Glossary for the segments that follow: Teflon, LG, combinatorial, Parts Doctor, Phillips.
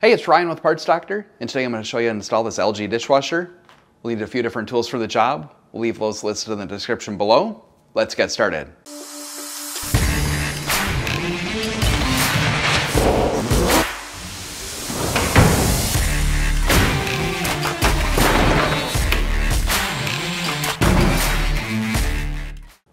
Hey, it's Ryan with Parts Doctor, and today I'm going to show you how to install this LG dishwasher. We'll need a few different tools for the job. We'll leave those listed in the description below. Let's get started.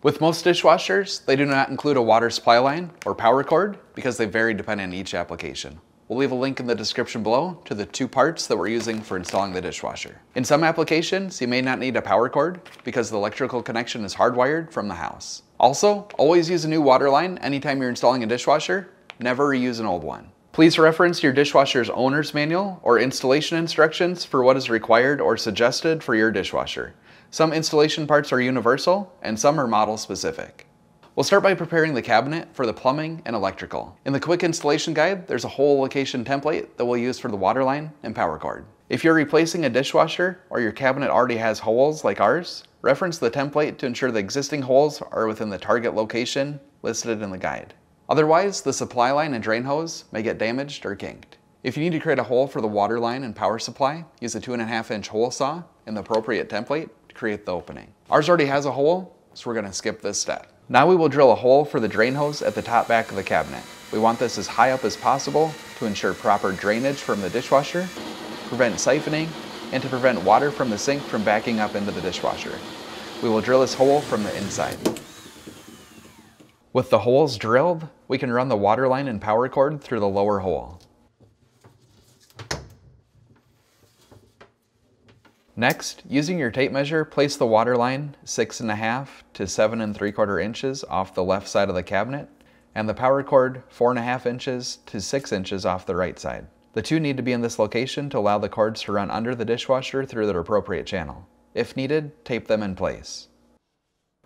With most dishwashers, they do not include a water supply line or power cord because they vary depending on each application. We'll leave a link in the description below to the two parts that we're using for installing the dishwasher. In some applications, you may not need a power cord because the electrical connection is hardwired from the house. Also, always use a new water line anytime you're installing a dishwasher. Never reuse an old one. Please reference your dishwasher's owner's manual or installation instructions for what is required or suggested for your dishwasher. Some installation parts are universal and some are model specific. We'll start by preparing the cabinet for the plumbing and electrical. In the quick installation guide, there's a whole location template that we'll use for the water line and power cord. If you're replacing a dishwasher or your cabinet already has holes like ours, reference the template to ensure the existing holes are within the target location listed in the guide. Otherwise, the supply line and drain hose may get damaged or kinked. If you need to create a hole for the water line and power supply, use a 2.5-inch hole saw and the appropriate template to create the opening. Ours already has a hole, so we're gonna skip this step. Now we will drill a hole for the drain hose at the top back of the cabinet. We want this as high up as possible to ensure proper drainage from the dishwasher, prevent siphoning, and to prevent water from the sink from backing up into the dishwasher. We will drill this hole from the inside. With the holes drilled, we can run the water line and power cord through the lower hole. Next, using your tape measure, place the water line 6.5 to 7.75 inches off the left side of the cabinet, and the power cord 4.5 inches to 6 inches off the right side. The two need to be in this location to allow the cords to run under the dishwasher through their appropriate channel. If needed, tape them in place.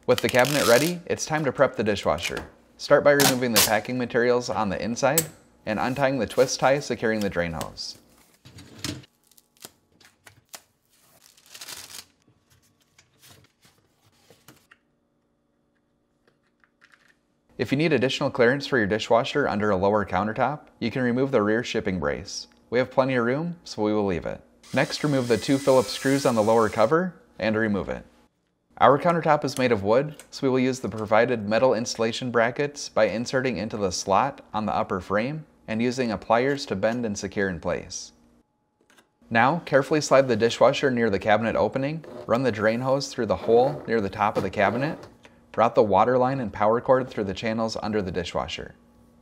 With the cabinet ready, it's time to prep the dishwasher. Start by removing the packing materials on the inside and untying the twist tie securing the drain hose. If you need additional clearance for your dishwasher under a lower countertop, you can remove the rear shipping brace. We have plenty of room, so we will leave it. Next, remove the two Phillips screws on the lower cover and remove it. Our countertop is made of wood, so we will use the provided metal installation brackets by inserting into the slot on the upper frame and using pliers to bend and secure in place. Now, carefully slide the dishwasher near the cabinet opening, run the drain hose through the hole near the top of the cabinet, route the water line and power cord through the channels under the dishwasher.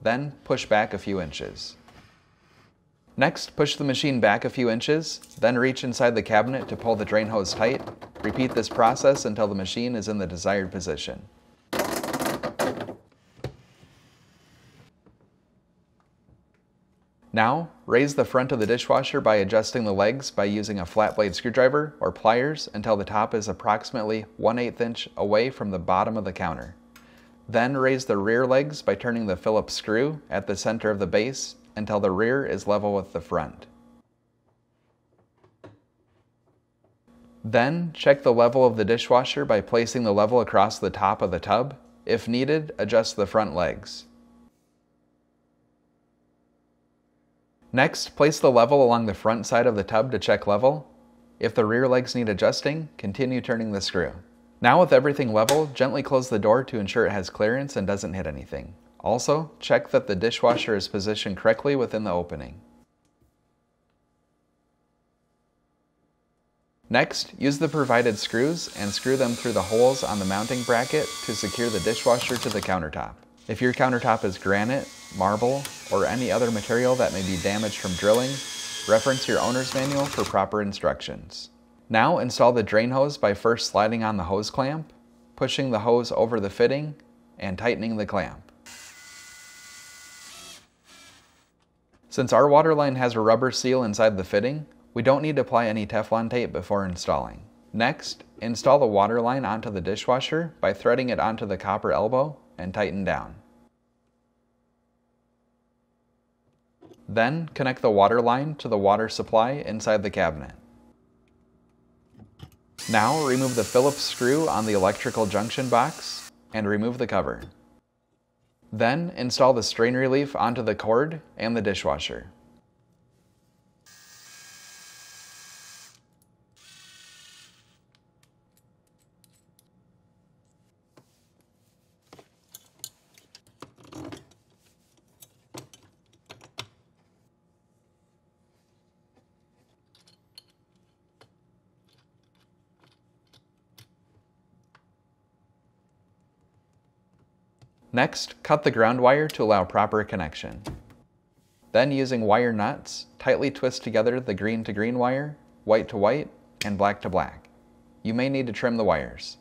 Then push back a few inches. Next, push the machine back a few inches, then reach inside the cabinet to pull the drain hose tight. Repeat this process until the machine is in the desired position. Now, raise the front of the dishwasher by adjusting the legs by using a flat blade screwdriver or pliers until the top is approximately 1/8 inch away from the bottom of the counter. Then raise the rear legs by turning the Phillips screw at the center of the base until the rear is level with the front. Then check the level of the dishwasher by placing the level across the top of the tub. If needed, adjust the front legs. Next, place the level along the front side of the tub to check level. If the rear legs need adjusting, continue turning the screw. Now with everything level, gently close the door to ensure it has clearance and doesn't hit anything. Also, check that the dishwasher is positioned correctly within the opening. Next, use the provided screws and screw them through the holes on the mounting bracket to secure the dishwasher to the countertop. If your countertop is granite, marble, or any other material that may be damaged from drilling, reference your owner's manual for proper instructions. Now install the drain hose by first sliding on the hose clamp, pushing the hose over the fitting, and tightening the clamp. Since our water line has a rubber seal inside the fitting, we don't need to apply any Teflon tape before installing. Next, install the water line onto the dishwasher by threading it onto the copper elbow and tighten down. Then connect the water line to the water supply inside the cabinet. Now remove the Phillips screw on the electrical junction box and remove the cover. Then install the strain relief onto the cord and the dishwasher. Next, cut the ground wire to allow proper connection. Then, using wire nuts, tightly twist together the green to green wire, white to white, and black to black. You may need to trim the wires.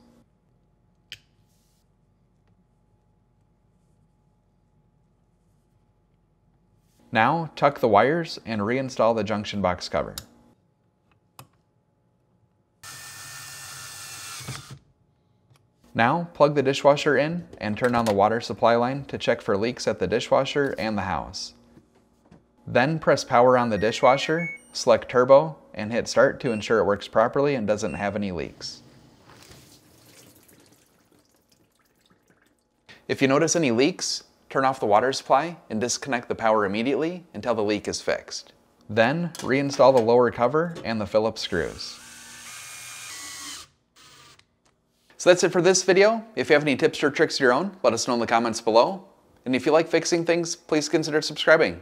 Now, tuck the wires and reinstall the junction box cover. Now, plug the dishwasher in and turn on the water supply line to check for leaks at the dishwasher and the house. Then press power on the dishwasher, select turbo, and hit start to ensure it works properly and doesn't have any leaks. If you notice any leaks, turn off the water supply and disconnect the power immediately until the leak is fixed. Then, reinstall the lower cover and the Phillips screws. So that's it for this video. If you have any tips or tricks of your own, let us know in the comments below. And if you like fixing things, please consider subscribing.